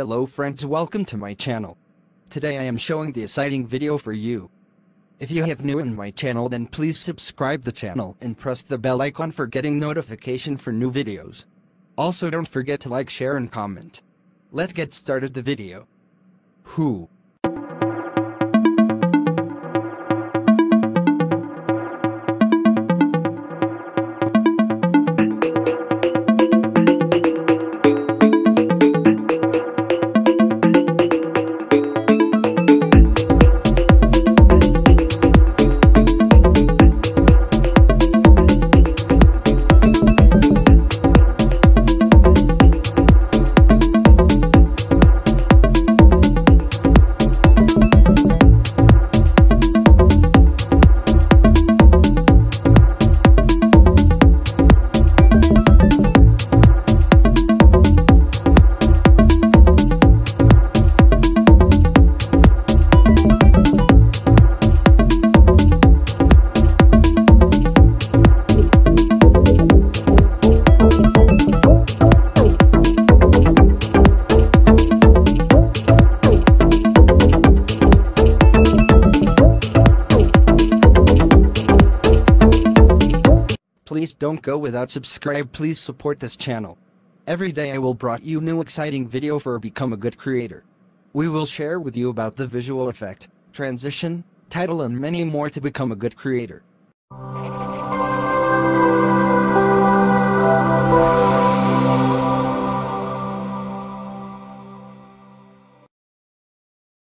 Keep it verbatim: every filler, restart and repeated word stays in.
Hello friends, welcome to my channel. Today I am showing the exciting video for you. If you have new in my channel, then please subscribe the channel and press the bell icon for getting notification for new videos. Also don't forget to like, share and comment. Let's get started the video. Who? Please don't go without subscribe, please support this channel. Every day I will brought you new exciting video for become a good creator. We will share with you about the visual effect, transition, title and many more to become a good creator.